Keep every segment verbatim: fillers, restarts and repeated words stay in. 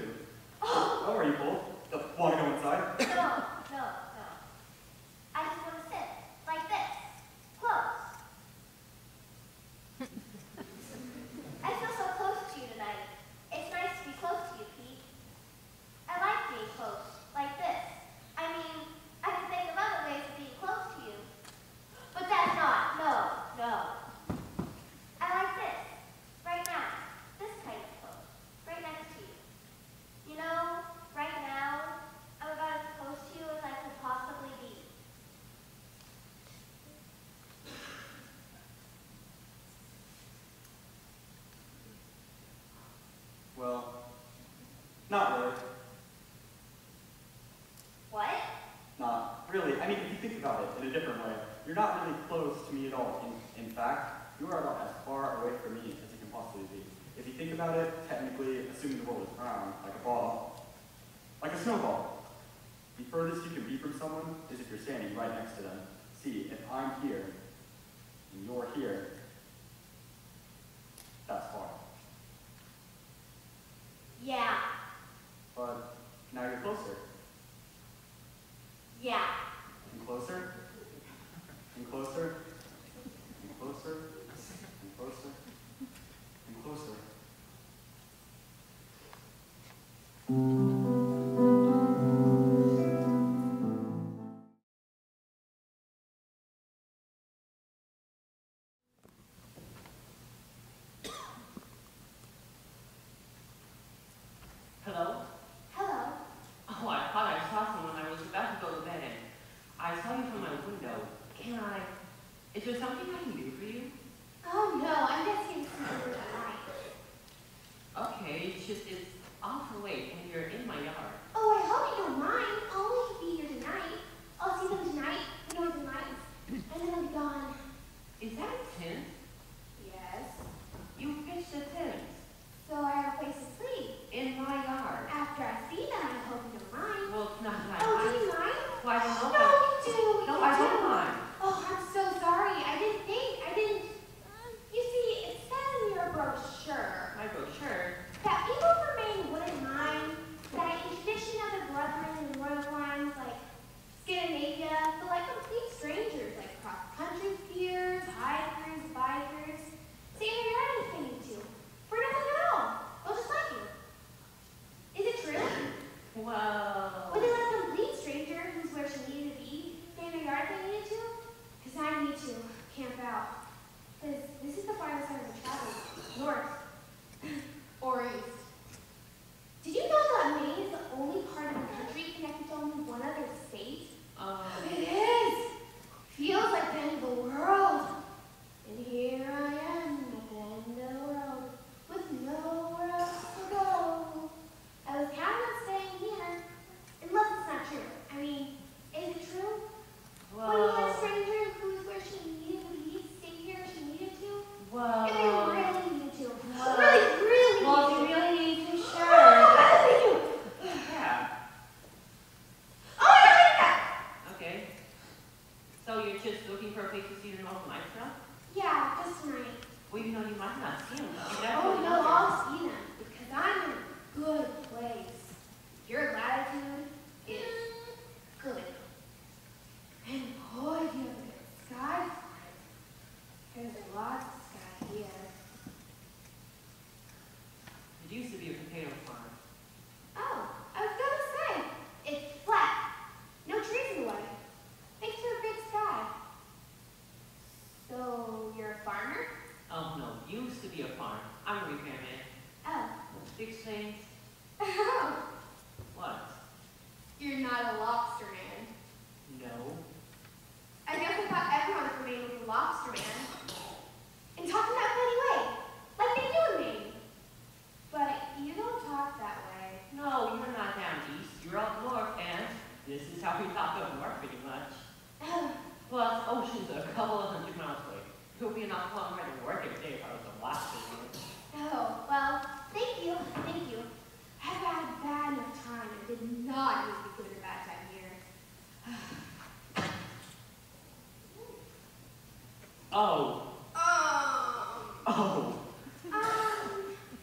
too. Oh, don't worry, you fool. Want to go inside? No, no, no. I just want to sit like this, close. I feel so close to you tonight. It's nice to be close to you, Pete. I like being close, like this. I mean, I can think of other ways of being close to you. But that's not, no, no. I like this, right now, this kind of close, right next to you. You know, right now, I'm about as close to you as I could possibly be. Well, not really. What? Not really. I mean, if you think about it in a different way, you're not really close to me at all. In, in fact, you are about as far away from me as you can possibly be. If you think about it, technically, assuming the world is round, like a ball, like a snowball. The furthest you can be from someone is if you're standing right next to them. See, if I'm here, and you're here, that's far. Yeah. But now you're closer. Yeah. And closer, and closer, and closer, and closer, and closer. And closer.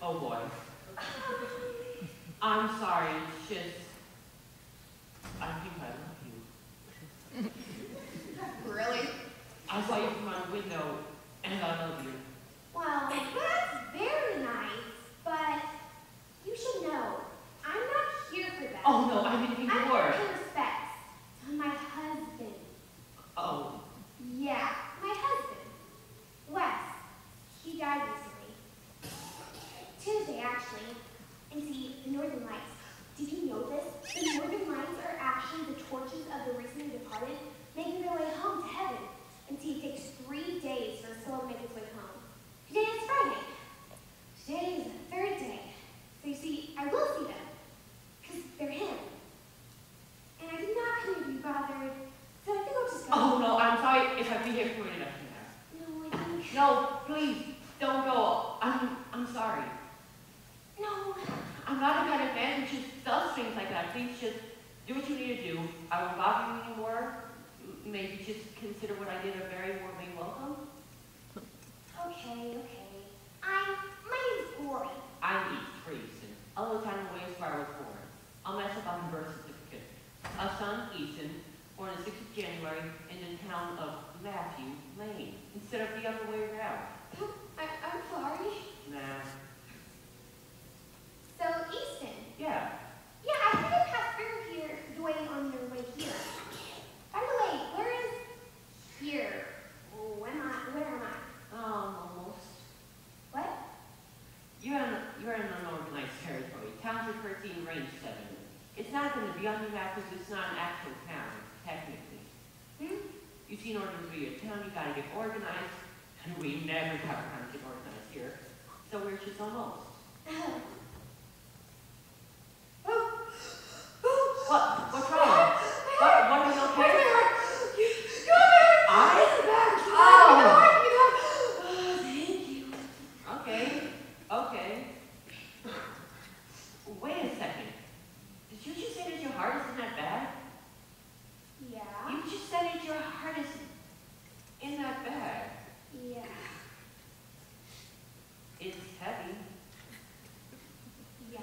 Oh boy. I'm sorry, it's just, I think I love you. Really? I saw you from my window, and I love you. Well, that's very nice, but you should know, I'm not here for that. Oh, no, I didn't think you were. I'm here for respect. My husband. Oh. Yeah, my husband. Wes. He died recently. Tuesday, actually. And see, the Northern Lights. Did you know this? The Northern Lights are actually the torches of the recently departed, making their way home to heaven. And see, it takes three days for a soul to make its way home. Today is Friday. Today is the third day. So you see, I will see them. Because they're him. And I did not come to be bothered. So I think I'll just go. Oh, no, I'm sorry if I've been here for enough now. No, I think... No, please, don't go. I'm, I'm sorry. No. I'm not the kind of man who just does things like that. Please just do what you need to do. I won't bother you anymore. Maybe just consider what I did a very warming welcome. Okay, okay. I'm, my name's Gory. I'm East Freeson. All the time away as far as born. I'll mess up on the birth certificate. A son, Easton, born on the sixth of January in the town of Matthew, Maine, instead of the other way around. I, I'm sorry. Nah. So, Easton. Yeah. Yeah, I think I passed through here, the way on your way here. By the way, where is here? Oh, where am I? Where am I? Um, almost. What? You're in, you're in an organized territory. Towns are thirteen, range seven. It's not going to be on the map because it's not an actual town, technically. Hmm? You see, in order to be a town, you got to get organized, and we never have time to get organized here. So we're just almost. Oh. Oh. Oh. What? What's wrong? What? What? What is okay? Come here. Come here. I? Oh. Oh, thank you. Okay. Okay. Wait a second. You just said that your heart isn't that bad? Yeah. You just said that your heart isn't in that bad. Yeah. It's heavy. Yeah.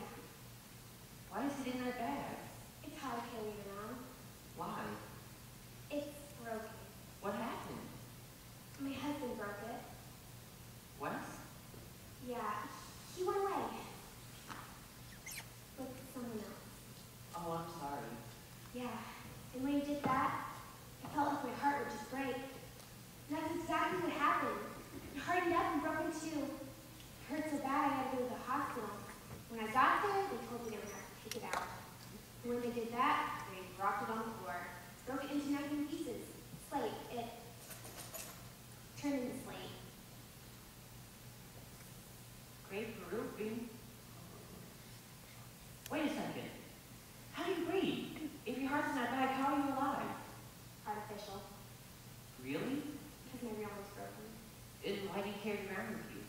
Why is it in that bag? It's hard to carry around. Why? It's broken. What happened? My husband broke it. What? Yeah. He went away. With someone else. Oh, I'm sorry. Yeah, and when he did that, I felt like my heart would just break. And that's exactly what happened. It hardened up and broke in two. It hurt so bad I had to go to the hospital. When I got there, they told me I would have to take it out. And when they did that, they dropped it on the floor, broke it into nineteen pieces. Slate, it turned into slate. Great grouping. Wait a second. How do you breathe? If your heart's not bad, how are you alive? Artificial. Really? Because my realm is broken. And why do you carry it around with you?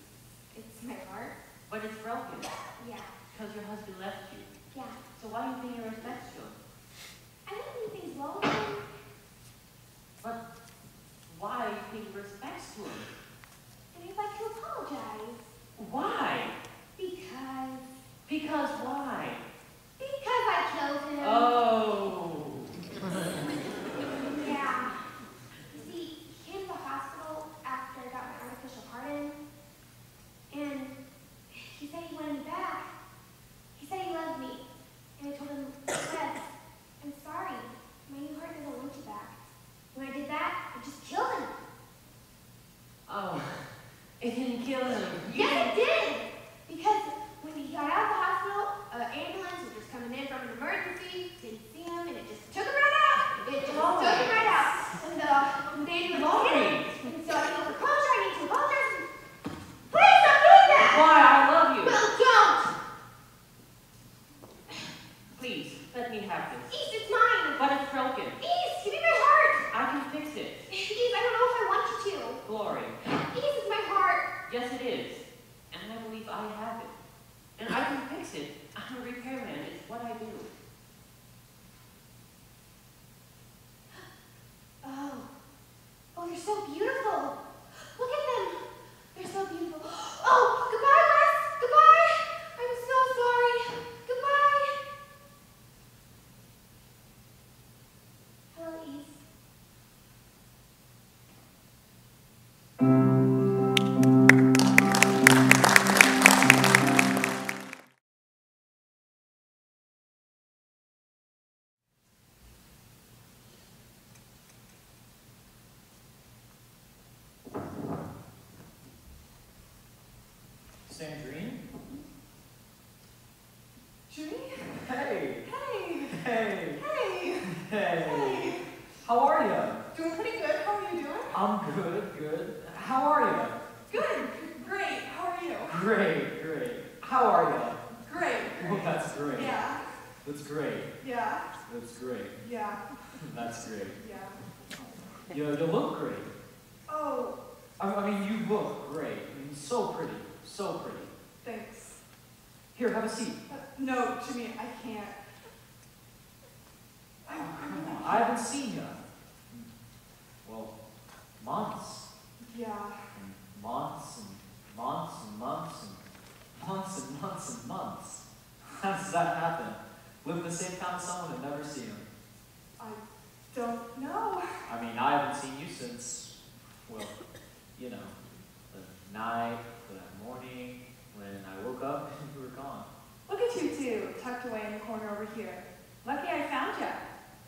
It's my heart. But it's broken. Yeah. Because your husband left you. Yeah. So why do you think you're respectful? I don't think he's well with him. But why do you think you're respectful? And I'd like to apologize. Why? Because. Because why? Because I killed him. Oh. Yeah. You see, he came to the hospital after I got my artificial heart in, and he said he wanted me back. He said he loved me, and I told him, yes, I'm sorry. My new heart doesn't want you back. When I did that, I just killed him. Oh. It didn't kill him. Yes, it did. Because when he got out of the hospital, an uh, ambulance was just coming in from an emergency, didn't see him, and it just took him right out. It just oh, took him right out. And the, and they didn't it. And so I need to apologize, I need to apologize. Please stop doing that! Why, I love you. Well, don't! Please, let me have this. East, it's mine! But it's broken. East, give me my heart! I can fix it. East, I don't know if I want you to. Glory. East, it's my heart. Yes, it is. And I believe I have it. And I can fix it. I'm a repairman. It's what I do. Oh. Oh, they're so beautiful. Look at them. They're so beautiful. Oh, goodbye, Wes. Goodbye. I'm so sorry. Goodbye. Sandrine. Judy? Hey! Hey! Hey! Hey! Hey! How are you? Doing pretty good. How are you doing? I'm good, good. How are you? Good. Great. How are you? Great, great. How are you? Great. Well, that's great. Yeah. That's great. Yeah. That's great. Yeah. That's great. Yeah. You, you look great. Oh. I, I mean, you look great. I mean, so pretty. So pretty. Thanks. Here, have a seat. Uh, no, Jimmy, I can't. I, I, I haven't seen you. Well, months. Yeah. And months and months and months and months and months and months. How does that happen? Live in the same town as someone and never see him? I don't know. I mean, I haven't seen you since, well, you know, the night, the morning, when I woke up and you were gone. Look at you two, tucked away in the corner over here. Lucky I found you.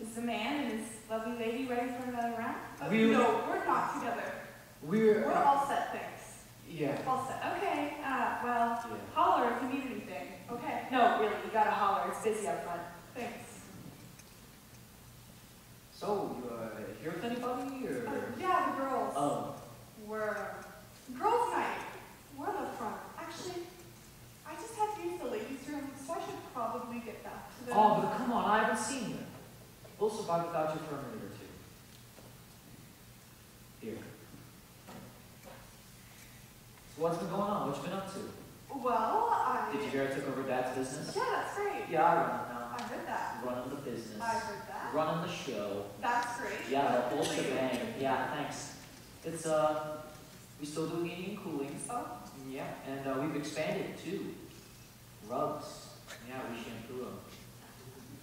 Is the man and his lovely lady ready for another round? Oh, we no, we're not together. We're, we're all set, thanks. Yeah. All set. Okay, uh, well, yeah. Holler if you need anything. Okay. No, really, you gotta holler. It's busy up front. Thanks. So, you uh, here with anybody, or? Uh, yeah, the girls. Oh. We're girls' night. We're the front. Actually, I just had to use the ladies' room, so I should probably get back to them. Oh, but come on, I haven't seen you. We'll survive without you for a minute or two. Here. So what's been going on? What you been up to? Well, I... Did you hear I took over Dad's business? Yeah, that's great. Yeah, I run it now. I heard that. Running the business. I heard that. Running the show. That's great. Yeah, the whole shebang. Yeah, thanks. It's, uh, we still do heating and cooling. Oh. Yeah, and uh, we've expanded, too. Rugs. Yeah, we shampoo them.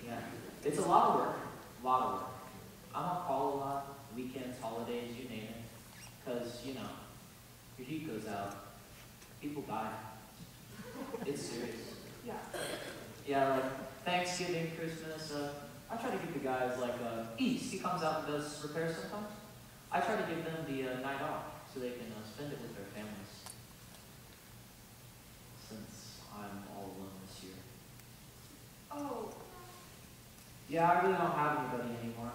Yeah. It's a lot of work. A lot of work. I'm on call a lot. Weekends, holidays, you name it. Because, you know, your heat goes out. People die. It's serious. Yeah. Yeah, like Thanksgiving, Christmas. Uh, I try to give the guys like uh, East. He comes out and does repairs sometimes. I try to give them the uh, night off so they can uh, spend it with their families. Since I'm all alone this year. Oh. Yeah, I really don't have anybody anymore.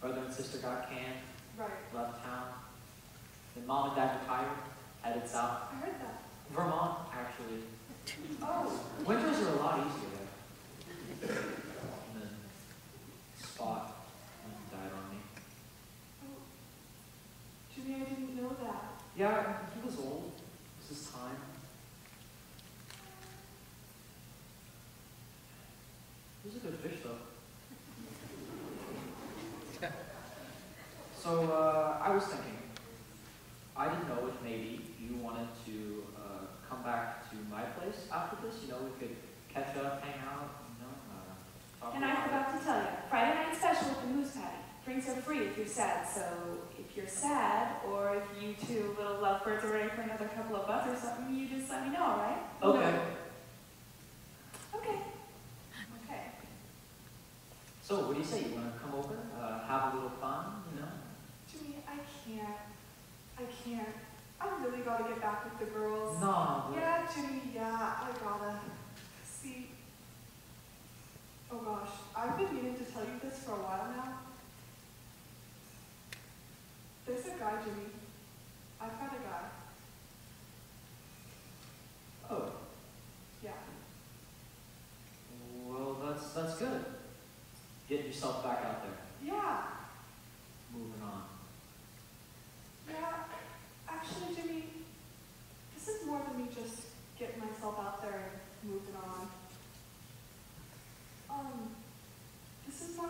Brother and sister got canned. Right. Left town. Then mom and dad retired. Headed south. I heard that. Vermont, actually. Oh. Winters are a lot easier there. And then Spot died on me. Oh. Jimmy, I didn't know that. Yeah, he was old. It was his time. He was a good fish, though. So, uh, I was thinking. I didn't know if maybe you wanted to uh, come back to my place after this. You know, we could catch up, hang out, you know, uh, talk And I forgot it. to tell you, Friday night special at the Moose Patty. Drinks are free if you're sad. So if you're sad, or if you two little lovebirds are ready for another couple of bucks or something, you just let me know, all right? Okay. Okay. Okay. So what do you say? You want to come over, uh, have a little fun, you know? Jimmy, I can't. I can't. I really gotta get back with the girls. No. Yeah, Jimmy, yeah, I gotta. See. Oh gosh, I've been meaning to tell you this for a while now. There's a guy, Jimmy. I've got a guy. Oh. Yeah. Well, that's that's good. Get yourself back out there. Yeah. Moving on. Yeah, actually, Jimmy, this is more than me just getting myself out there and moving on. Um, this is my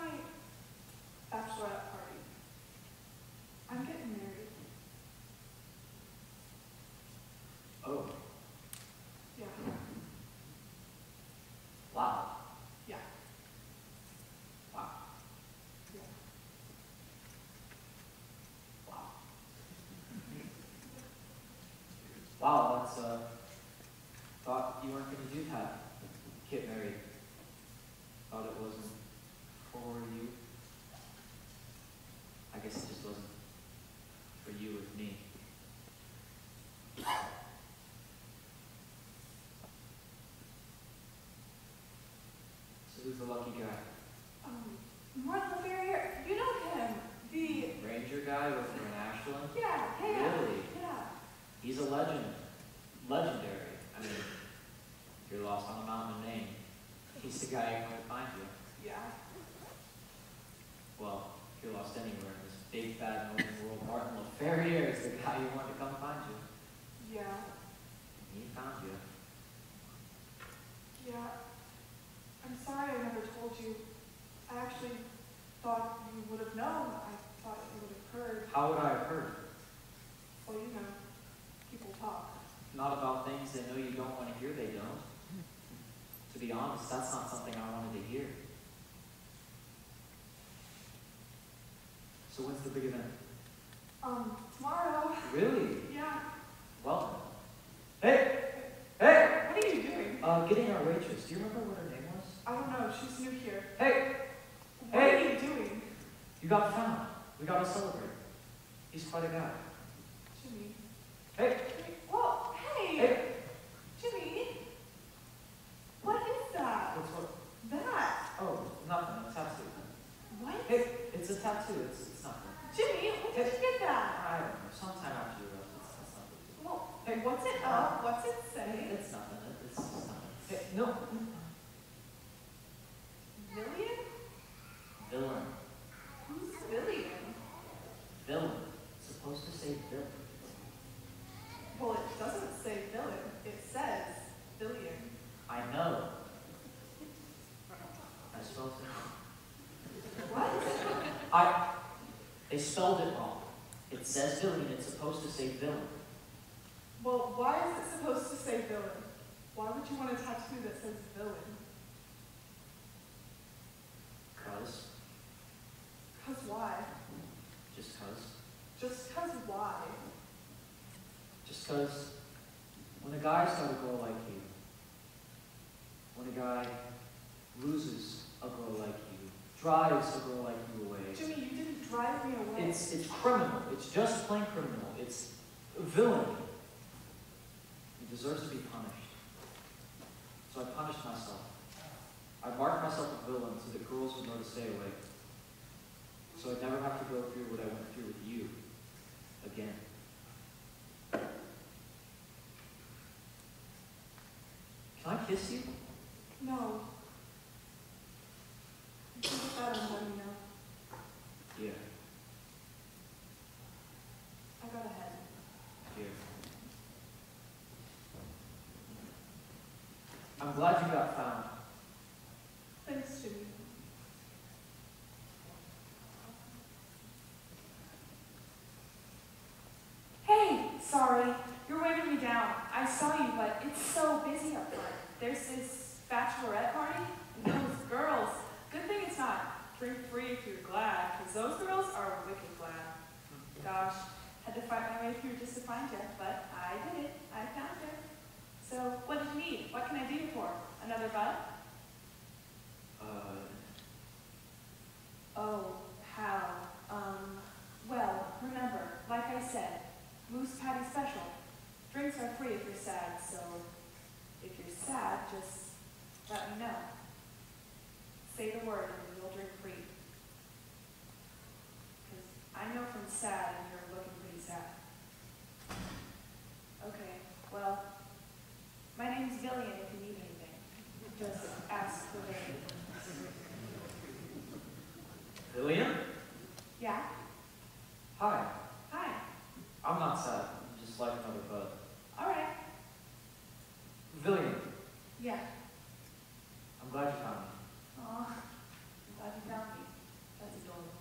bachelorette party. I'm getting married. Oh. Yeah. Wow. Yeah. Wow. Wow, that's, uh, thought you weren't going to do that. Get married. Thought it wasn't for you. I guess it just wasn't for you with me. is the lucky guy? Um, Martin Lefevre, you know him, the... ranger guy with from Ashland? Yeah, yeah. Really? Yeah. He's a legend. Legendary. I mean, if you're lost on a mountain of name, he's the guy who might find you. Yeah. Well, if you're lost anywhere in this big, bad, northern world, Martin Lefevre is the guy you want to come find you. Yeah. He found you. Yeah, I'm sorry I never told you. I actually thought you would have known. I thought you would have heard. How would I have heard? Well, you know, people talk. Not about things they know you don't want to hear, they don't. To be honest, that's not something I wanted to hear. So when's the big event? Um, tomorrow. Really? Yeah. Well, hey! Hey! What are you doing? Uh, getting our waitress. Do you remember what her name was? I don't know. She's new here. Hey! What hey! What are you doing? You got found. We gotta celebrate. He's quite a guy. Jimmy. Hey! Whoa! Hey! Hey! Jimmy! What is that? What's what? That! Oh, nothing. A tattoo. What? Hey! It's a tattoo. It's, it's nothing. Jimmy! Where did hey. you get that? I don't know. Sometime after you left. It's, it's nothing. Well, hey, what's it up? Uh, what's it say? It's nothing. Hey, no. Villain? Villain. Who's villain? Villain. It's supposed to say villain. Well, it doesn't say villain. It says villain. I know. I spelled it wrong. What? I. They spelled it wrong. It says villain. It's supposed to say villain. Well, why is it supposed to say villain? Why would you want a tattoo that says villain? Cause. Cause why? Just cause. Just cause why? Just cause when a guy's got a girl like you, when a guy loses a girl like you, drives a girl like you away. Jimmy, you didn't drive me away. It's, it's criminal. It's just plain criminal. It's villainy. It deserves to be punished. So I punished myself. I marked myself a villain so that girls would know to stay away. So I'd never have to go through what I went through with you again. Can I kiss you? No. You can put that on let me know. Yeah. I got a head. Yeah. I'm glad you got found. Thanks, Jimmy. Hey, sorry. You're waving me down. I saw you, but it's so busy up front. There's this bachelorette party, and those girls. Good thing it's not drink free if you're glad, because those girls are wicked glad. Gosh, had to fight my way through just to find her, but I did it. I found her. So, what did you need? What can I do you for? Another butt? Uh... Oh, how? Um, well, remember, like I said, Moose Patty special. Drinks are free if you're sad, so if you're sad, just let me know. Say the word and we'll drink free. Because I know from sad and you're looking pretty sad. Okay, well... my name's Billion if you need anything. Just ask for me. Billion? Yeah? Hi. Hi. I'm not sad. I'm just like another bud. Alright. Billion. Yeah. I'm glad you found me. Aw. I'm glad you found me. That's adorable.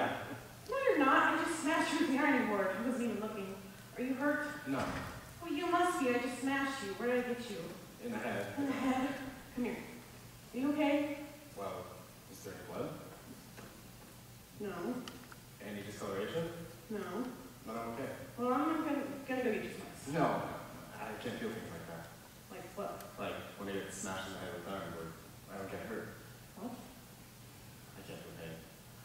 back? No, you're not. I just smashed your bearing board. I wasn't even looking. Are you hurt? No. Well, you must be. I just smashed you. Where did I get you? In the head. In the head? Come here. Are you okay? Well, is there any blood? No. Any discoloration? No. But I'm okay. Well, I'm not gonna, gonna go get you smashed. No. I can't feel things like that. Like what? Like when I get smashed in the head with an iron board, I don't get hurt. What? I can't feel pain.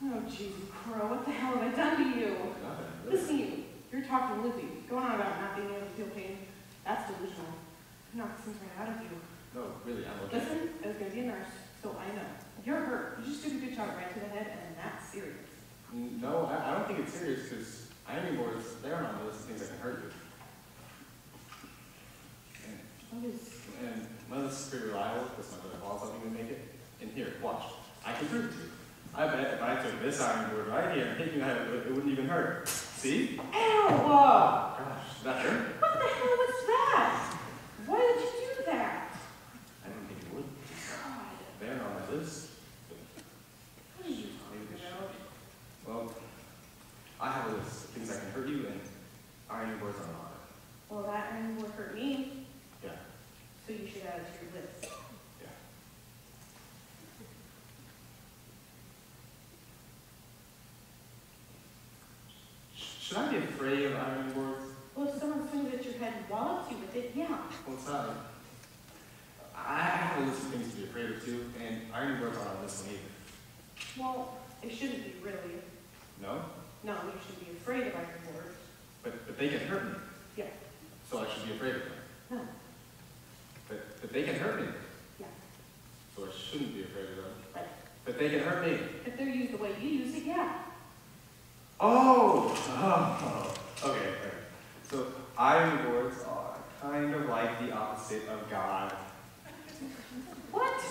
Oh, Jesus, Crow, what the hell have I done to you? Nothing, really. Listen, you. You're talking loopy. Going on about not being able to feel pain. That's delusional. I knocked things right out of you. No, really, I'm okay. Listen, I was going to be a nurse, so I know. You're hurt. You just took a good shot right to the head, and that's serious. No, I, I don't think it's serious, because ironing boards, they're not those things that can hurt you. And, and none of this is pretty reliable, because my brother Paul's helping me make it. And here, watch. I can prove it to you. I bet if I took this iron board right here and taking it, it wouldn't even hurt. See? Ew! Oh, gosh, that hurt. What the hell was that? Why did you do that? I didn't think it would. God. They're not like this. What are you talking about? Well, I have a list of things that can hurt you, and ironing boards are not. Well, that ironing board hurt me. Yeah. So you should add it to your list. Should I be afraid of ironing boards? Well, if someone swings at your head and wallops you with it, yeah. Well, it's not. I have a list of things to be afraid of, too, and ironing boards aren't on this one either. Well, it shouldn't be, really. No? No, you should be afraid of ironing boards. But, but they can hurt me. Yeah. So I should be afraid of them. No. But, but they can hurt me. Yeah. So I shouldn't be afraid of them. Right. But they can hurt me. If they're used the way you use it, yeah. Oh, oh, okay, okay. So iron boards are kind of like the opposite of God. What?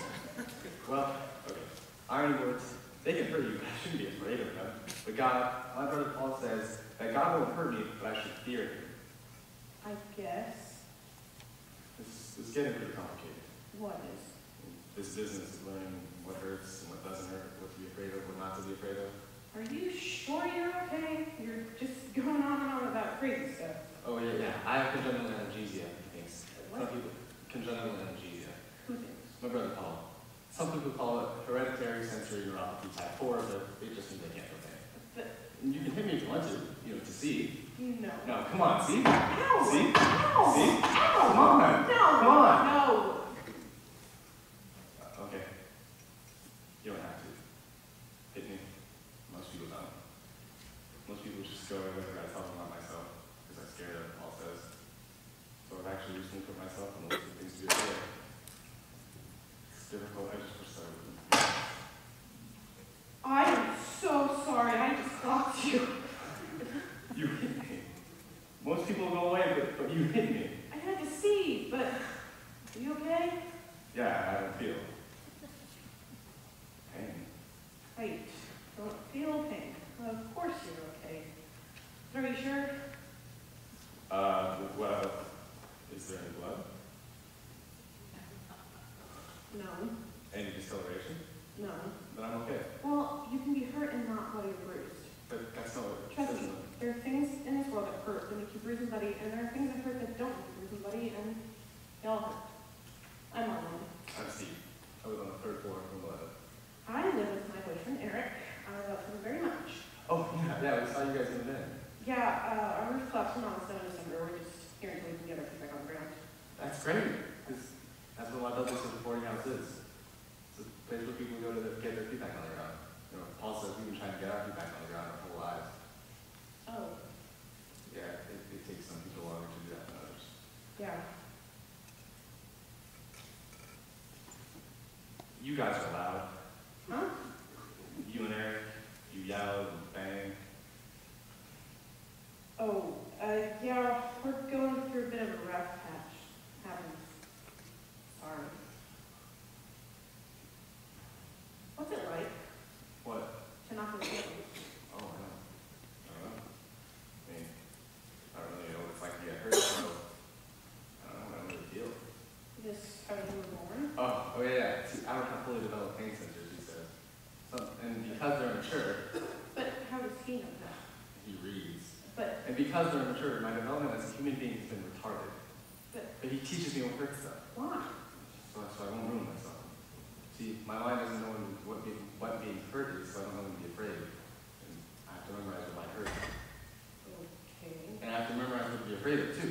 Well, okay. Iron boards, they can hurt you, but I shouldn't be afraid of them. But God, my brother Paul says that God won't hurt me, but I should fear him. I guess. It's, it's getting pretty complicated. What is? This business is learning what hurts and what doesn't hurt, what to be afraid of, what not to be afraid of. Are you sure you're okay? You're just going on and on about crazy stuff. Oh, yeah, yeah. I have congenital analgesia, he thinks. What? Some people, congenital analgesia. Who thinks? My brother Paul. Some people call it hereditary sensory neuropathy type four, but they just think they can't okay. But you can hit me if you want to, you know, to see. No. No, come on, see? Ow! See? Ow! See? Ow! Come on! No! Come on! No! Uh, okay. You don't have to. Hit me. Most people don't. Most people just go away whenever I tell them about myself, because I'm scared of all says. So I've actually recently put myself in the list of things to do today. It's difficult, I just wish I wouldn't. I am so sorry, I just blocked you. You hit me. Most people go away, but, but you hit me. I had to see, but are you okay? Yeah, I don't feel. Pain. Wait. Don't feel pain. Well, of course you're okay. But are you sure? Uh, well, is there any blood? No. Any discoloration? No. Then I'm okay. Well, you can be hurt and not bloody or bruised. But that's not what it is. Trust me, there are things in this world that hurt that make you bruise and bloody, and there are things that hurt that don't make you bruise and bloody, and they all hurt. I'm on one. I'm Steve. I was on the third floor from blood. I live with my boyfriend, Eric. I love him very much. Oh, yeah, yeah, we saw you guys in the bed. Yeah, uh, our roof collapsed on the seventh of December. We're just here until we can get our feet back on the ground. That's great, because that's what my business of the boarding house is. It's a place where people go to the, get their feet back on the ground. You know, Paul says we've been trying to get our feet back on the ground our whole lives. Oh. Yeah, it, it takes some people longer to do that than others. Yeah. You guys are loud. Huh? You and Eric, you yelled and bang. Oh, uh, yeah, we're going through a bit of a rough patch. Happens. Sorry. What's it like? What? To not be able. Oh, I don't know. I don't know. I mean, I don't really know what it's like to get hurt, so I don't know, I don't really feel it. Just how you were born? Oh, oh yeah, I don't have fully developed pain sensors. And because they're mature. But how And because they're immature, my development as a human being has been retarded. But, but he teaches me all that stuff. Why? So, so I won't ruin myself. See, my mind doesn't know what being, what being hurt is, so I don't know when to be afraid. And I have to memorize what I hurt. Okay. And I have to memorize what to be afraid of, too.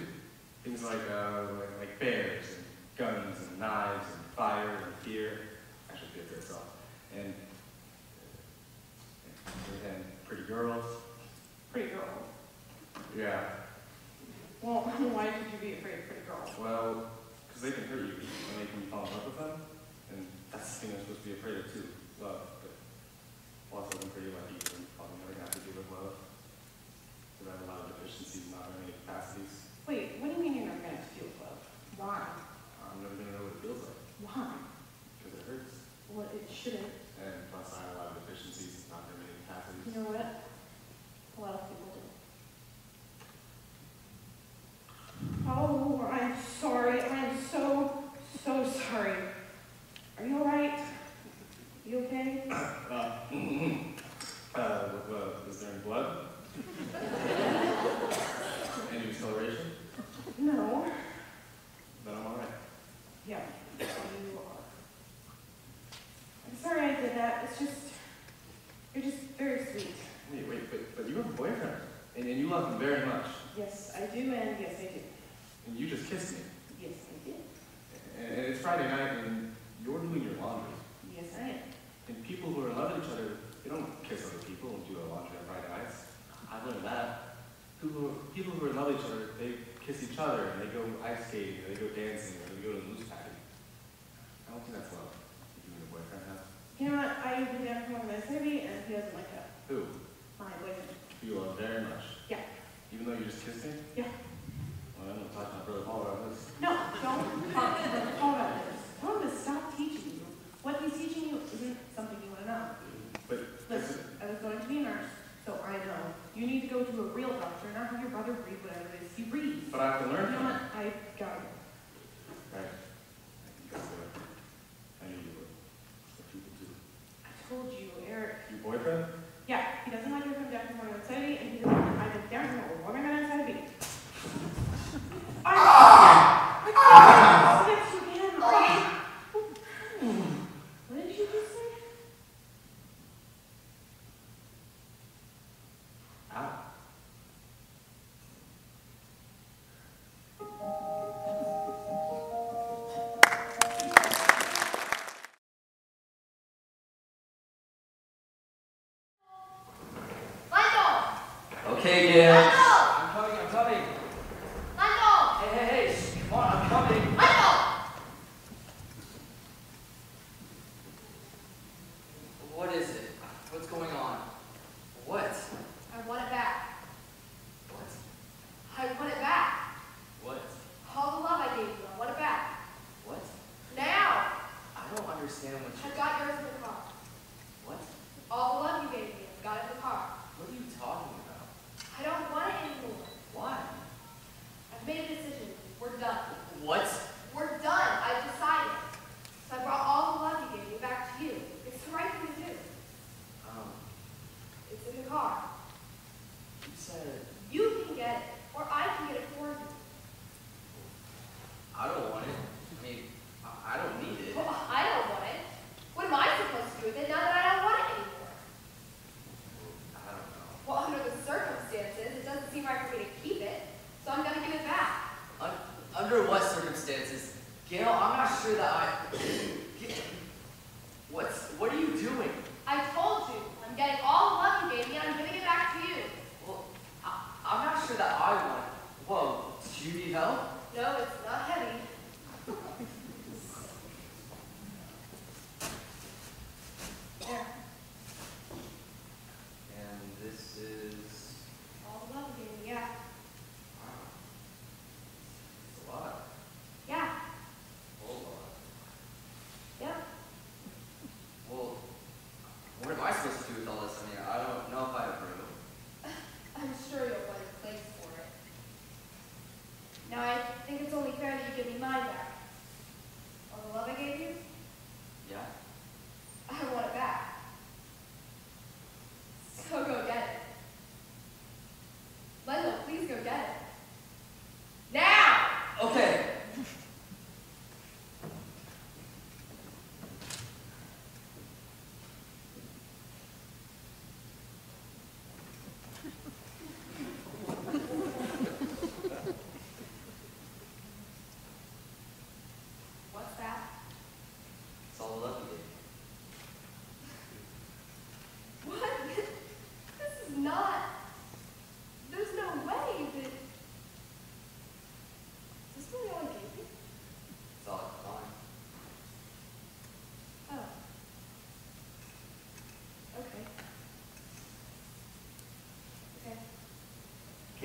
Things like, uh, like, like bears, and guns, and knives, and fire, and fear. Actually, fear for itself. And, and pretty girls. Pretty girls? Yeah. Well, why should you be afraid of pretty girls? Well, because they can hurt you, and they can fall in love with them. And that's the thing I'm supposed to be afraid of, too. Love. But lots of them pretty lucky, and probably never have to deal with love. They have a lot of deficiencies, not many capacities. Wait, what do you mean you're never going to feel love? Why? I'm never going to know what it feels like. Why? Because it hurts. Well, it shouldn't. And plus, I have a lot of deficiencies, not very many capacities. You know what? A lot of people do. Oh, I'm sorry. I'm so, so sorry. Are you all right? You okay? Uh, uh, uh, is there any blood? Any acceleration? No. Then I'm all right. Yeah, you are. I'm sorry I did that. It's just, you're just very sweet. Wait, wait, but, but you have a boyfriend, and, and you love him very much. Yes, I do, and yes, I do. And you just kissed me. Yes, I did. And it's Friday night, and you're doing your laundry. Yes, I am. And people who are in love with each other, they don't kiss other people and do their laundry on Friday nights. I've learned that. People, people who are in love with each other, they kiss each other, and they go ice skating, or they go dancing, or they go to Moose Patty. I don't think that's love. You and your boyfriend have. You know what? I even got from my city, and he doesn't like that. Who? My boyfriend. You love very much. Yeah. Even though you just kissed me? Yeah. Well, I'm going to talk to my brother Paul about this. No, don't talk to Brother Paul about this. Tell him to stop teaching you. What he's teaching you isn't something you want to know. But listen, I was going to be a nurse, so I know. You need to go to a real doctor, not have your brother read whatever it is he reads. But I have to learn from him. I got it. Right. I can go there. I knew you would. That's what people do. I told you, Eric. Your boyfriend? Yeah, he doesn't like you from down from Morgan City, and he doesn't like I live down from a woman on City. Ah! Ah! What did you just say? Ah. Okay, Gail. I'm coming, I'm coming. Michael! Hey, hey, hey, shh, come on, I'm coming. Michael! What is it? What's going on? What? I want it back. What? I want it back. What? All the love I gave you, I want it back. What? Now! I don't understand what you... I got yours in the car. What? All the love you gave me, I got it in the car. What are you talking about? I don't want it anymore. Why? I've made a decision. We're done. What? We're done. I've decided. So I brought all the love you gave me back to you. It's the right thing to do. Um. It's in the car. You said it. You can get it, or I can get it for you. I don't want it. I mean, I don't need it. Well, I don't want it. What am I supposed to do with it now that I don't want it anymore? Well, under the circumstances, it doesn't seem right for me to keep it, so I'm going to give it back. Un under what circumstances? Gail, I'm not sure that I... What's, what are you doing? I told you. I'm getting all the love you gave me, and I'm giving it back to you. Well, I I'm not sure that I want it. Whoa, do you need help? No, it's not heavy. There. This is... all the love again, yeah. Wow. It's a lot. Yeah. A whole lot.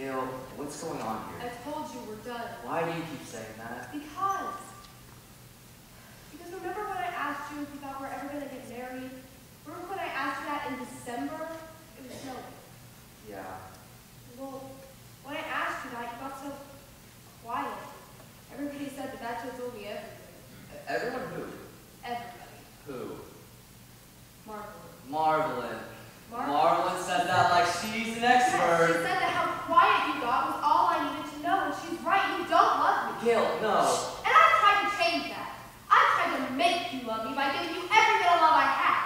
Bill, what's going on here? I've told you we're done. Why do you keep saying that? Because. Because remember when I asked you if you thought we were ever going to get married? Remember when I asked you that in December? It was so. Yeah. Well, when I asked you that, you got so quiet. Everybody said that that told me everything. Everyone who? Everybody. Who? Marvelous. Marvelous. Marvelous said that like she's an expert. Yes, she said that how quiet you got was all I needed to know, and she's right, you don't love me. Gil, no. And I tried to change that. I tried to make you love me by giving you every bit of love I had.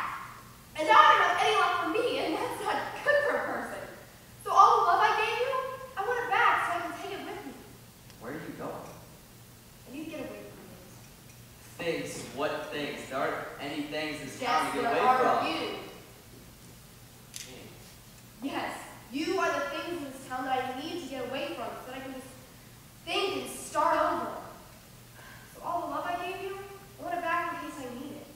And now I don't have any love for me, and that's not good for a person. So all the love I gave you, I want it back so I can take it with me. Where are you going? I need to get away from things. Things? What things? There aren't any things that's trying to get away from. You. Yes, you are the things in this town that I need to get away from so that I can just think and start over. So all the love I gave you, I want it back in case I need it.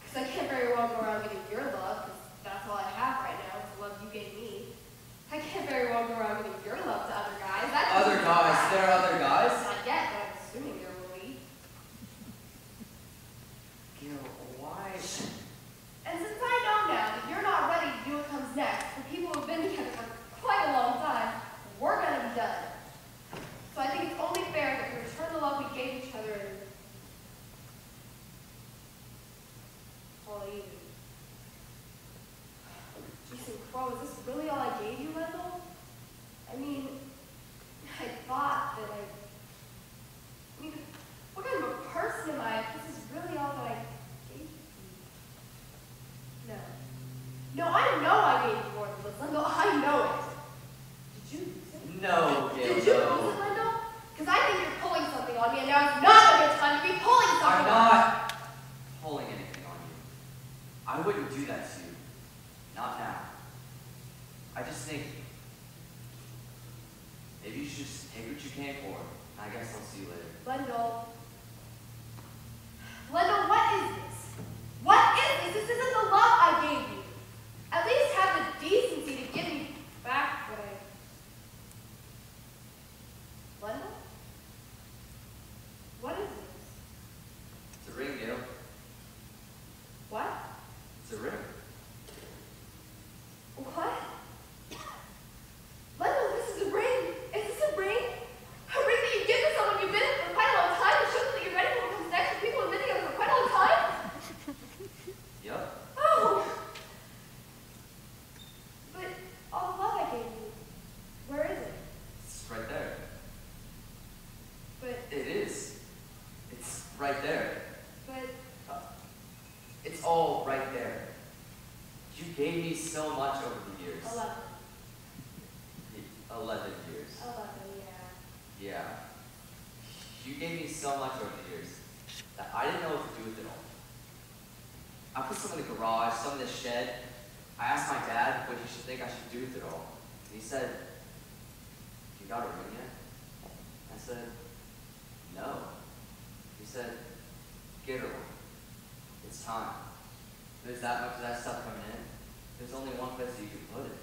Because I can't very well go around getting your love, because that's all I have right now is the love you gave me. I can't very well go around giving your love to other guys. That other guys? There are other guys? Not yet, but I'm assuming there will be. Gil, why? And since I know now that you're not ready to do what comes next, together for quite a long time, we're going to be done. So I think it's only fair that we return the love we gave each other and call it even. Jason Crow, is this really all I gave you, Ethel? I mean, I thought that I... I mean, what kind of a person am I if this is really all that I gave you? No. No, I know I gave you. Lindell, I know it. Did you lose it? No, Gil. Did you lose it, Lindell? Because I think you're pulling something on me, and now it's not a good time to be pulling something I'm on me. I'm not pulling anything on you. I wouldn't do that to you. Not now. I just think maybe you should just take what you came for. I guess I'll see you later. Lindell. Lindell, what is this? What is this? This isn't the love I gave you. At least have the decency to give me back what I... What? What is this? It's a ring, Gil. What? It's a ring. What? Right there. But... Uh, it's all right there. You gave me so much over the years. Eleven. Eleven years. Eleven, yeah. Yeah. You gave me so much over the years that I didn't know what to do with it all. I put some in the garage, some in the shed. I asked my dad what he should think I should do with it all. And he said, "You got a ring yet?" I said, "No." He said, "Get her one. It's time. There's that much of that stuff coming in. There's only one place you can put it."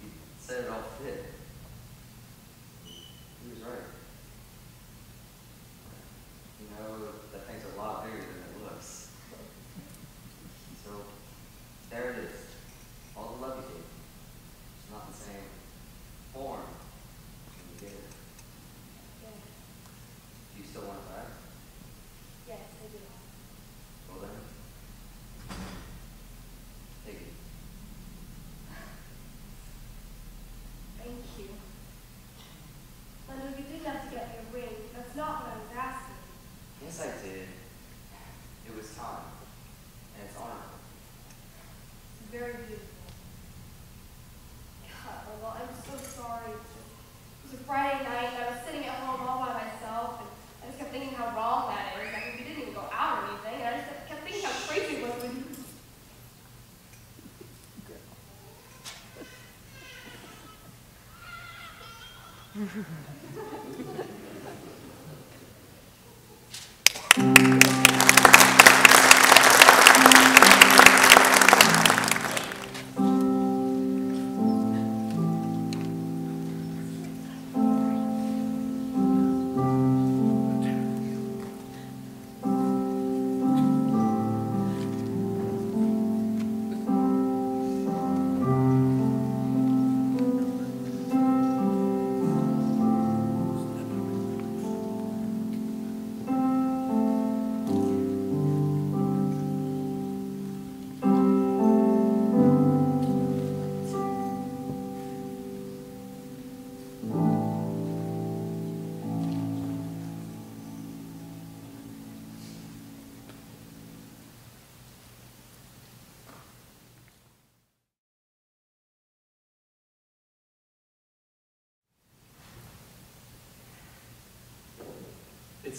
He said it all fit. He was right. You know, that thing's a lot bigger than it looks. So, there it is. All the love you gave. It's not the same form when you gave it. Do you still want it back? Yes, I do. Well then, take it. Thank you. Lindell, you didn't have to get me a ring. That's not what I was asking. Yes, I did. It was time. And it's honorable. It's very beautiful. God, well, I'm so sorry. It was a Friday night, and I was sitting at home all by myself, and I just kept thinking how wrong that is. I mean, we didn't even go out or anything, and I just kept thinking how crazy it was when you...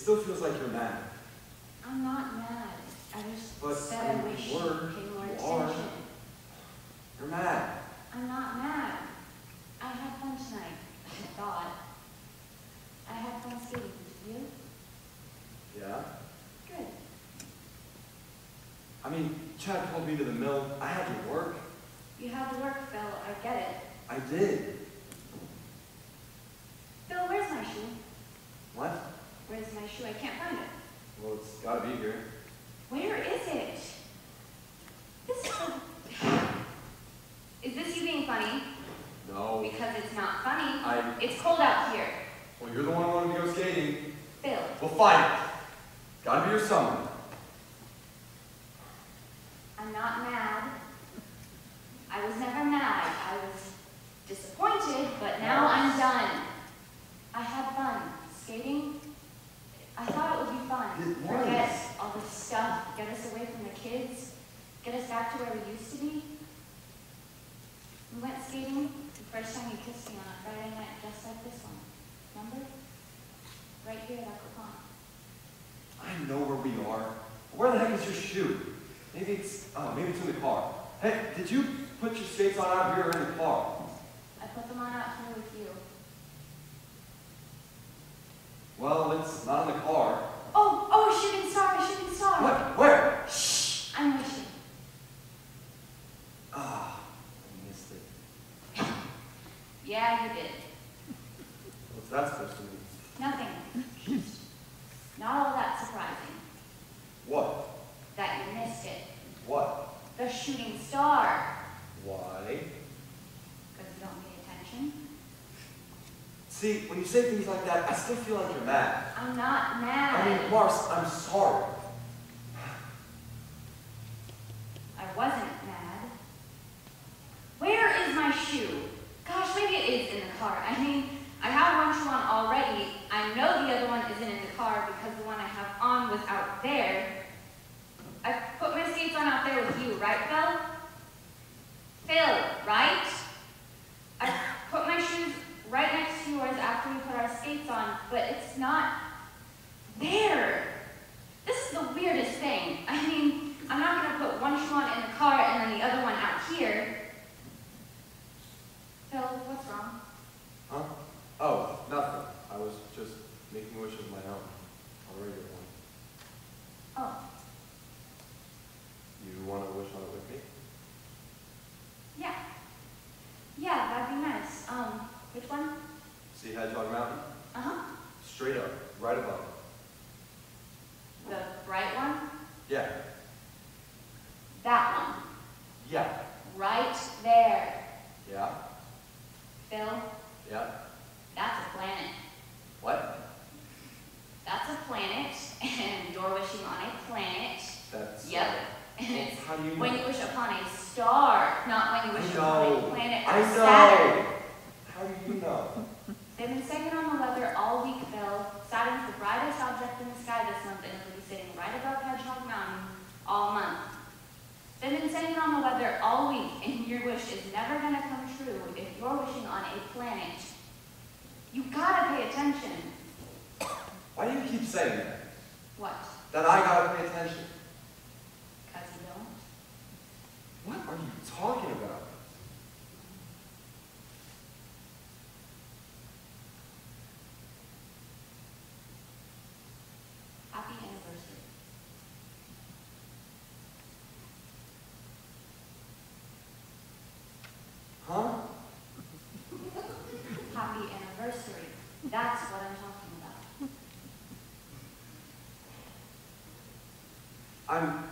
still feels like you're mad. I'm not mad. I just but said I wish you paid more attention. Are. You're mad. I'm not mad. I had fun tonight, I thought. I had fun skating with you. Yeah? Good. I mean, Chad called me to the mill. I had to work. You had to work, Phil. I get it. I did. Phil, where's my shoe? What? Where's my shoe? I can't find it. Well, it's gotta be here. Where is it? This is so bad. Is this you being funny? No. Because it's not funny. I... It's cold out here. Well, you're the one who wanted to go skating. Phil. We'll fight it. Gotta be your summer. I'm not mad. I was never mad. I was disappointed, but now I'm done. I had fun skating. I thought it would be fun. It was. Forget all this stuff. Get us away from the kids. Get us back to where we used to be. We went skating the first time you kissed me on a Friday night just like this one. Remember? Right here at Uncle Pond. I know where we are. Where the heck is your shoe? Maybe it's, oh, maybe it's in the car. Hey, did you put your skates on out here or in the car? I put them on out here with you. Well, it's not in the car. Oh, oh, a shooting star, a shooting star. What? Where? Shh, I'm wishing. Ah, I missed it. Yeah, you did. What's that supposed to mean? Nothing. Not all that surprising. What? That you missed it. What? The shooting star. Why? Because you don't need attention. See, when you say things like that, I still feel like you're mad. I'm not mad. I mean, Mars, I'm sorry. I wasn't mad. Where is my shoe? Gosh, maybe it is in the car. I mean, I have one shoe on already. I know the other one isn't in the car because the one I have on was out there. I put my skates on out there with you, right, Phil? Phil, right? I put my shoes right next to yours after we put our skates on, but it's not there. This is the weirdest thing. I mean, I'm not going to put one shoe on in the car and then the other one out here. Phil, what's wrong? Huh? Oh, nothing. I was just making wishes of my own. I'll read it one. Oh. You want to wish on it with me? Yeah. Yeah, that'd be nice. Um, which one? See Hedgehog Mountain? Uh-huh. Straight up, right above it. The bright one? Yeah. That one? Yeah. Right there. Yeah. Phil? Yeah? That's a planet. What? That's a planet, and you're wishing on a planet. That's... Yep. How do you when you wish upon a star, not when you wish upon a planet or I Saturn. Know. How do you know? They've been saying it on the weather all week, Phil. Saturn's the brightest object in the sky this month, and it'll be sitting right above Hedgehog Mountain all month. They've been saying it on the weather all week, and your wish is never going to come true if you're wishing on a planet. You've got to pay attention. Why do you keep saying that? What? That I got to pay attention. What are you talking about? Happy anniversary. Huh? Happy anniversary. That's what I'm talking about. I'm...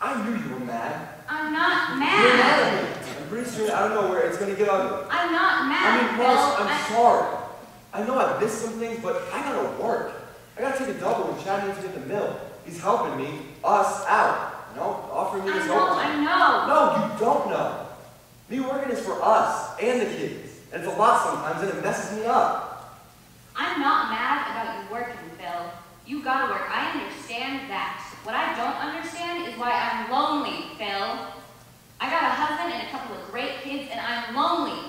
I knew you were mad. I'm not mad. You're mad at me. I'm pretty sure I don't know where it's going to get ugly. I'm not mad. I mean, Mars, I'm I... sorry. I know I missed some things, but I got to work. I got to take a double when Chad needs me at the mill. He's helping me, us out, you know, offering me this overtime. I know, I know. No, you don't know. Me working is for us and the kids. And it's a lot sometimes, and it messes me up. I'm not mad about you working, Phil. You got to work. I understand that. What I don't understand is why I'm lonely, Phil. I got a husband and a couple of great kids, and I'm lonely.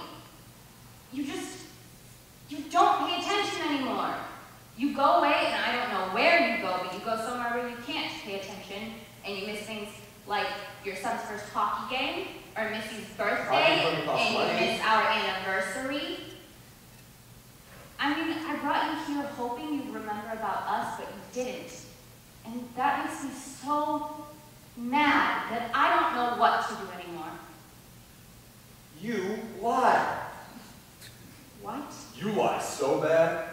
You just, you don't pay attention anymore. You go away first hockey game, or Missy's birthday, and you miss our anniversary. I mean, I brought you here hoping you'd remember about us, but you didn't. And that makes me so mad that I don't know what to do anymore. You lie. What? You lie so bad.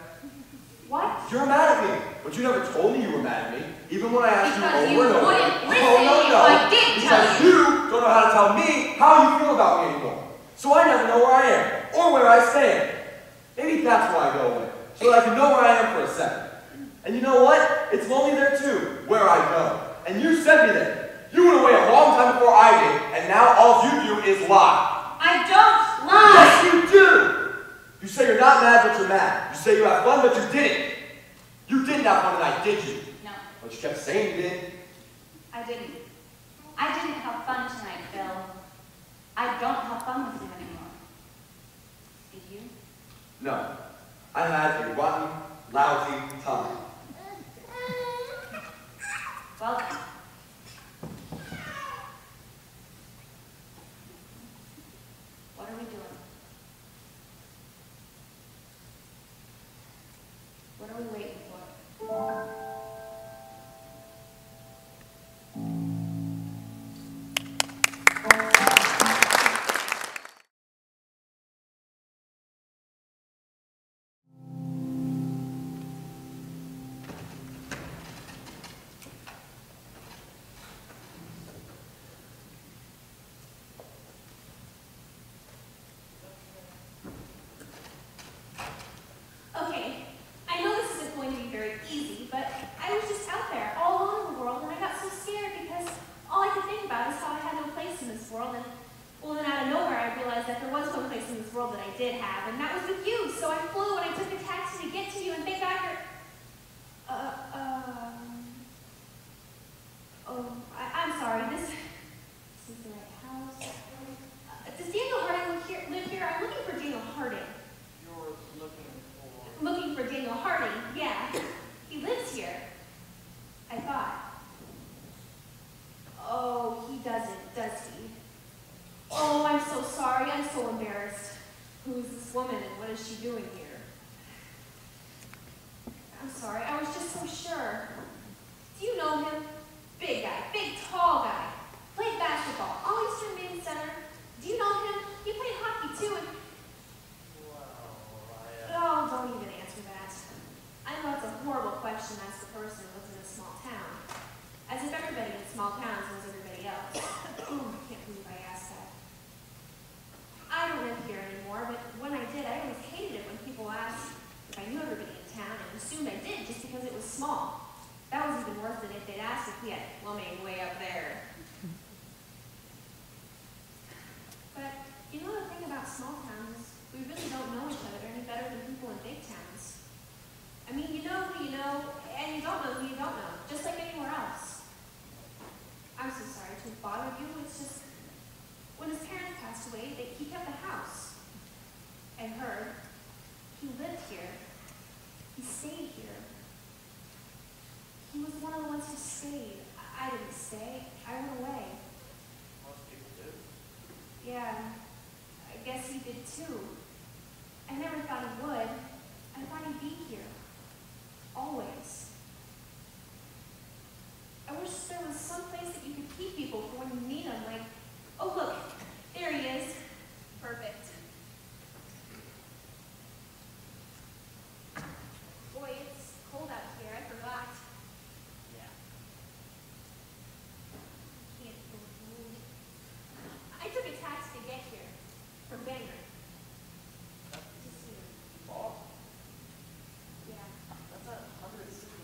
What? You're mad at me, but you never told me you were mad at me, even when I asked because you over and over. Because you wouldn't listen oh, no, no. if I did because tell you. Because you don't know how to tell me how you feel about me anymore. So I never know where I am, or where I stand. Maybe that's why I go away, so that I can know where I am for a second. And you know what? It's lonely there too, where I go. And you sent me there. You went away a long time before I did, and now all you do is lie. I don't lie! Yes, you do! You say you're not mad, but you're mad. You say you have fun, but you didn't. You didn't have fun tonight, did you? No. But you kept saying you did. I didn't. I didn't have fun tonight, Bill. I don't have fun with you anymore. Did you? No. I had a rotten, lousy time. Welcome. What are we doing? What are we waiting for? Banger. Just here. Ball? Yeah. That's a one hundred sixty.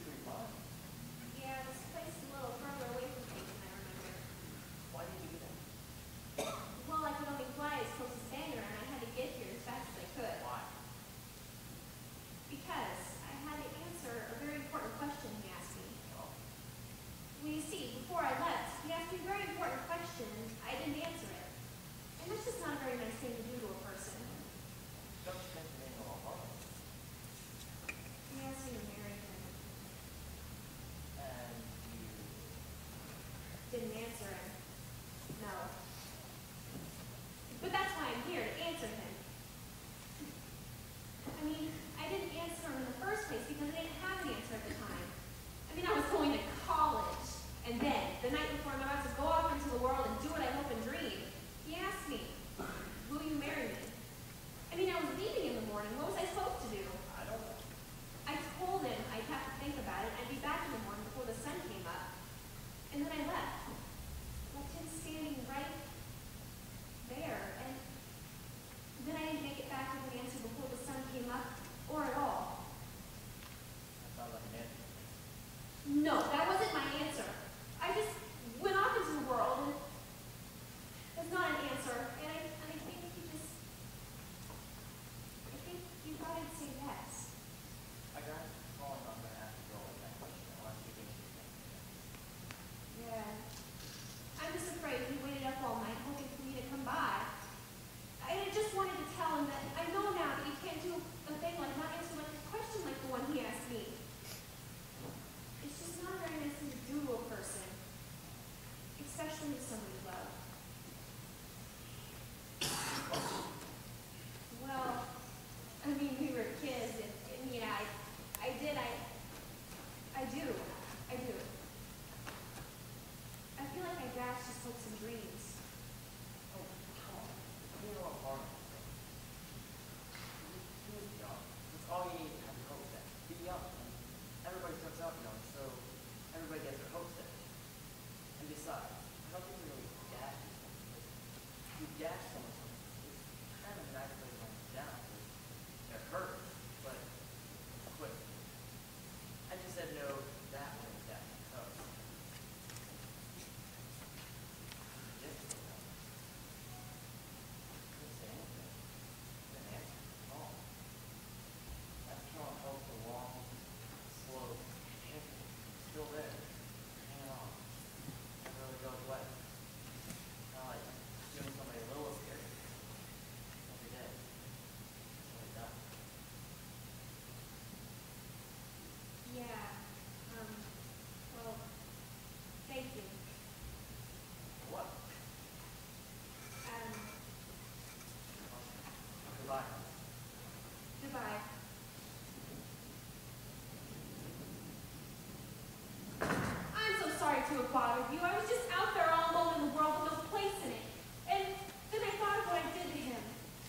ever bothered you. I was just out there all alone in the world with no place in it. And then I thought of what I did to him,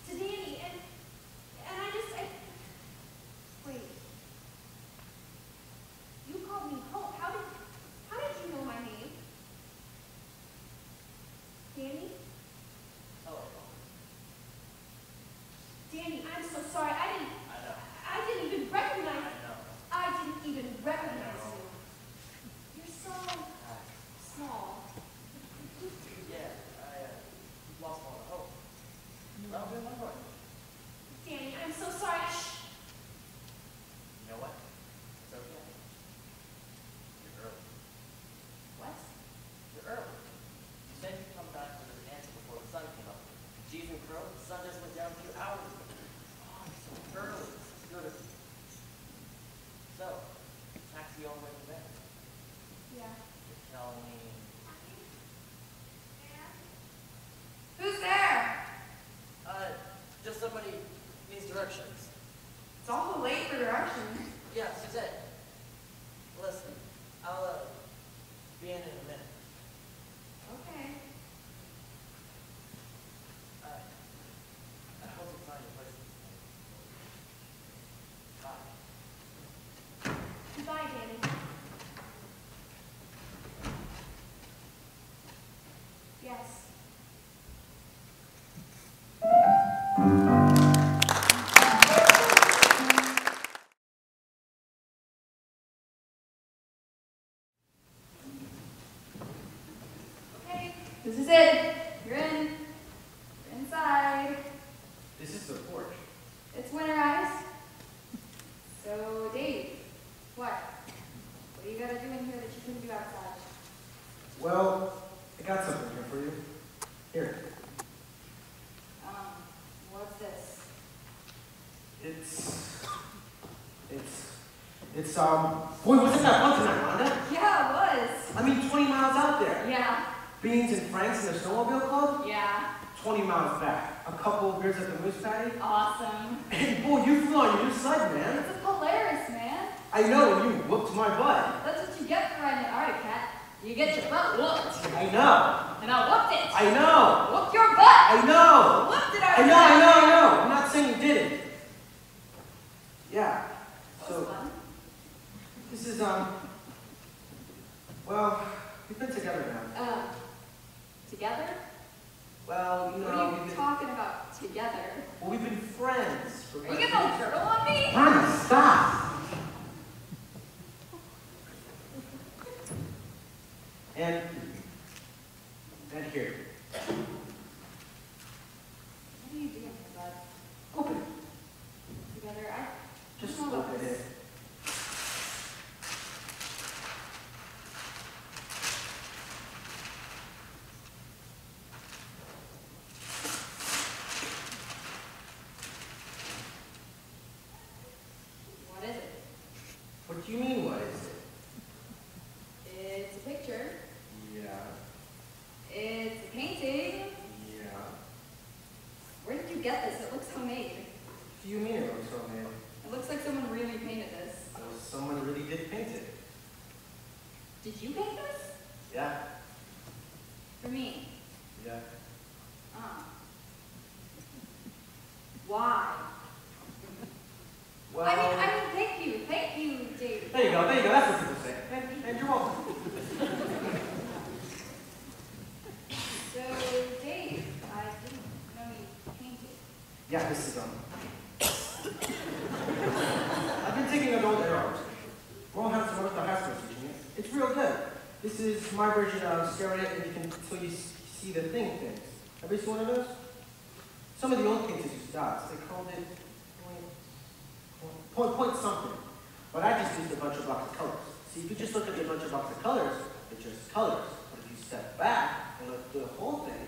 to Danny, and and I just, I... Wait. You called me Hope. How did, how did you know my name? Danny? Oh. Danny, I'm so sorry. I didn't... I know. I didn't even recognize... I know. I didn't even recognize... This is it. You're in. You're inside. This is the porch. It's winterized. So, Dave, what? What do you gotta do in here that you couldn't do outside? Well, I got something here for you. Here. Um, what's this? It's... It's... It's, um... Boy, wasn't that fun tonight, Rhonda? Yeah, it was. I mean, twenty miles out there. Yeah. Beans and Franks in the snowmobile club? Yeah. twenty miles back. A couple of beers at the Moose Patty? Awesome. Hey, boy, you flew on your side, man. It's a Polaris, man. I know, you whooped my butt. That's what you get for riding an Arctic cat. You get your butt whooped. I know. And I whooped it. I know. Whooped your butt. I know. Whooped it out I know, I know, I know. I'm not saying you did it. Yeah. That was so fun. This is, um, well, we've been together now. Uh, Together? Well, you know... What are you been... talking about, together? Well, we've been friends for... Are you getting all turtle on me? Rhonda, stop! and... And here. What are you doing here, bud? Open it. Together, I... Just I don't know about open this. It. What do you mean, what is it? It's a picture. Yeah. It's a painting. Yeah. Where did you get this? It looks homemade. What do you mean it looks homemade? It looks like someone really painted this. So someone really did paint it. Did you paint this? Yeah. For me? Yeah. Uh. Why? Well, I mean, I mean, thank you, thank you, Dave. There you go, there you go, that's what people say. And, and you're welcome. So, Dave, I didn't know you painted. Yeah, this is, um... I've been taking an old arrows. Wrong house is worth the house was teaching it. It's real good. This is my version of staring at it and you can, so you see the thing things. Have you seen one of those? Some of the old paintings used dots. They called it... Point, point something. But I just used a bunch of blocks of colors. See, if you just look at a bunch of blocks of colors, it's just colors. But if you step back and look through the whole thing,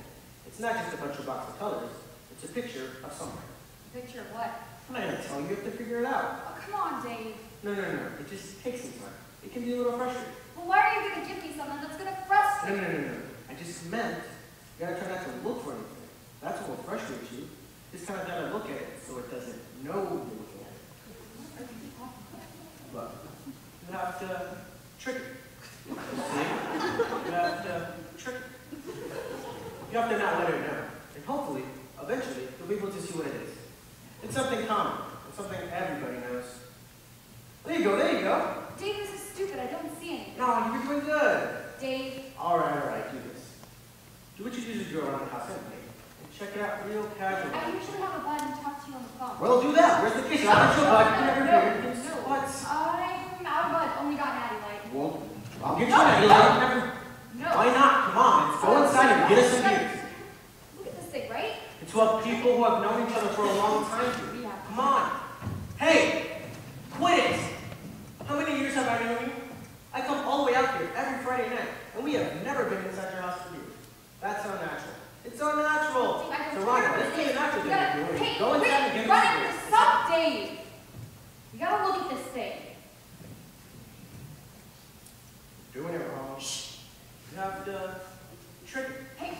it's not just a bunch of blocks of colors. It's a picture of something. A picture of what? I'm not going to tell you. You have to figure it out. Oh, come on, Dave. No, no, no. It just takes some time. It can be a little frustrating. Well, why are you going to give me something that's going to frustrate me? No, no, no, no. I just meant you got to try not to look for anything. That's what will frustrate you. Just kind of got to look at it so it doesn't know you. Look, you have to trick it. they're not winter now. And hopefully, eventually, you'll be able to see what it is. It's something common. It's something everybody knows. There you go, there you go. Dave, this is stupid. I don't see anything. No, you're doing good. Dave. All right, all right, do this. Do what you usually do around the house anyway. And check it out real casually. I usually have a bud and talk to you on the phone. Well, do that. Where's the fish? I have a bud. No, no. What? I'm out of bud. Only got Natty Light. Well, I'll get you Natty Light. No. Why not? Come on. Let's go inside and get us some beers. Look at this thing, right? It's what people who have known each other for a long time do. Come on. Hey, quit it. How many years have I known you? I come all the way out here every Friday night, and we have never been inside your house for you. That's unnatural. It's unnatural. So Rhonda, this is unnatural. Go inside and get running this up, Dave. You gotta look at this thing. You're doing it wrong. Shh. You have to trick it. Hey,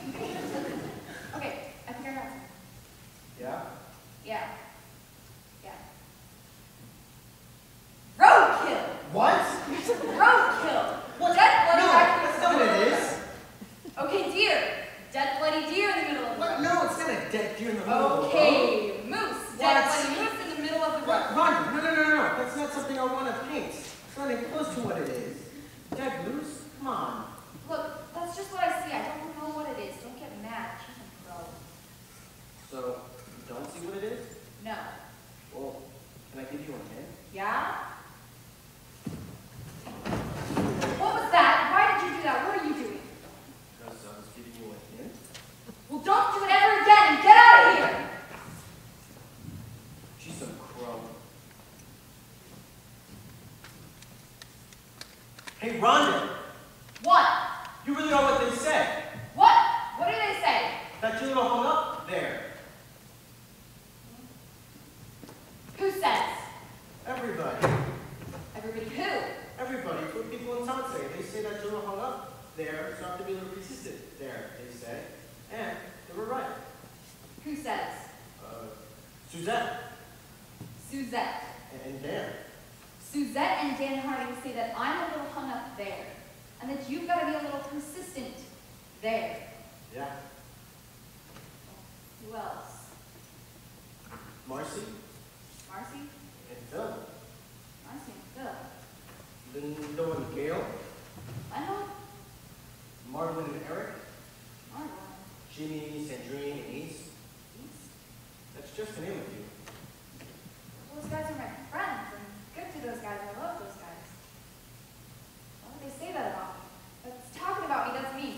okay, I think I got something. Yeah? Yeah. Roadkill! What? Roadkill! Well, dead bloody no, raccoon. That's not what it is. Okay, deer. Dead bloody deer in the middle of the road. No, it's not a dead deer in the middle of the road. Okay, moose. Dead bloody moose in the middle of the road. Run! No, no, no, no. That's not something I want to paint. It's not even close to what it is. Dead moose? Come on. Look, that's just what I see. I don't know what it is. Don't get mad. She's a pro. So, you don't see what it is? No. Well, can I give you a hint? Yeah? What was that? Why did you do that? What are you doing? Because I was giving you a hint. Well, don't do it ever again and get out of here! She's a crow. Hey, Rhonda! What? You really know what they said. What? What did they say? That you little hung up there. Who says? Everybody. Everybody who? Everybody, put people in Sansei. They say that Jonah hung up there, so I have to be able to resist it there, they say. And they were right. Who says? Uh, Suzette. Suzette. And Dan. Suzette and Dan Harding say that I'm a little hung up there, and that you've got to be a little consistent there. Yeah. Who else? Marcy. Marcy? And Phil. Marcy and Phil. Lindo and Gail. Lino? Marvin and Eric. Marvin. Jimmy, Sandrine, and East. East? That's just the name of you. Those guys are my friends, and good to those guys. I love those guys. Why would they say that about me? That's talking about me, that's mean.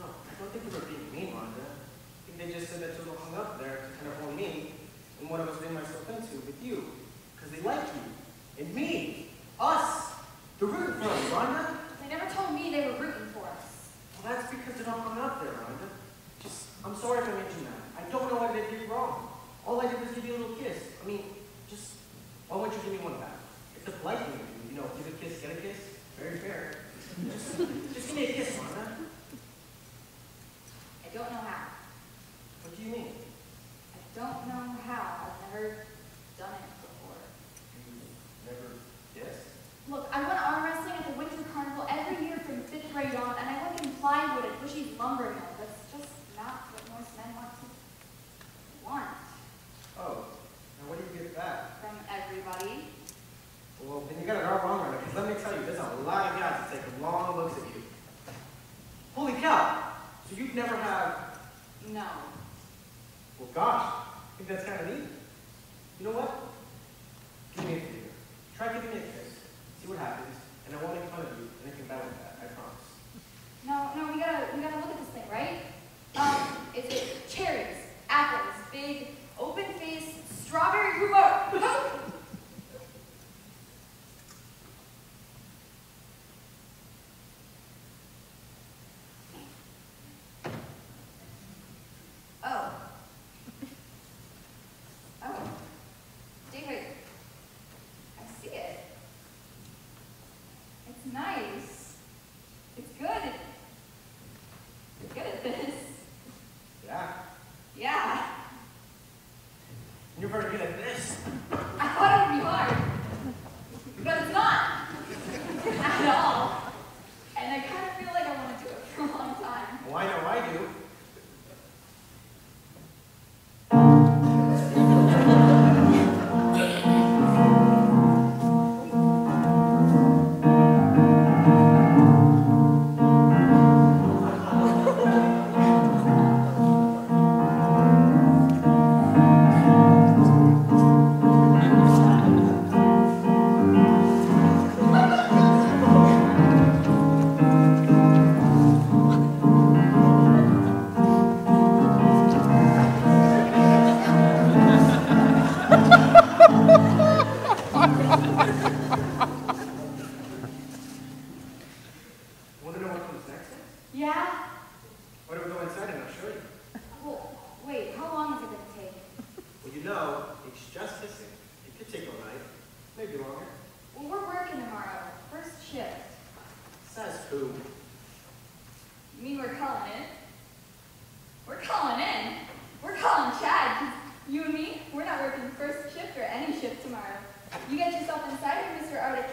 No, I don't think you were being mean, Rhonda. I think they just said that you were hung up there to kind of own me and what I was getting myself into with you. Because they like you. And me. Us. They're rooting for us, Rhonda. They never told me they were rooting for us. Well, that's because they're not coming up there, Rhonda. Just, I'm sorry if I made you mad. I don't know what I did you wrong. All I did was give you a little kiss. I mean, just, why won't you give me one back? It's a polite thing to do. You know, give a kiss, get a kiss. Very fair. Just, just give me a kiss, Rhonda. I don't know how. What do you mean? I don't know how. I've never done it before. You never kissed? Look, I went arm wrestling at the Winter Carnival every year from fifth grade on, and I went in plywood at Bushy's lumber mill. That's just not what most men want to want. Oh, now what do you get back? From everybody. Well, then you got it all wrong right now, because let me tell you, there's a lot of guys that take long looks at you. Holy cow! So you've never had... No. Well, gosh, I think that's kind of neat. You know what? Give me a favor. Try giving me a kiss. See what happens, and I won't make fun of you, and I can battle with that, I promise. No, no, we gotta, we gotta look at this thing, right? Um, is it cherries, apples, big, open-faced, strawberry rhubarb? call him Chad, because you and me, we're not working first shift or any shift tomorrow. You get yourself inside of Mister Arctic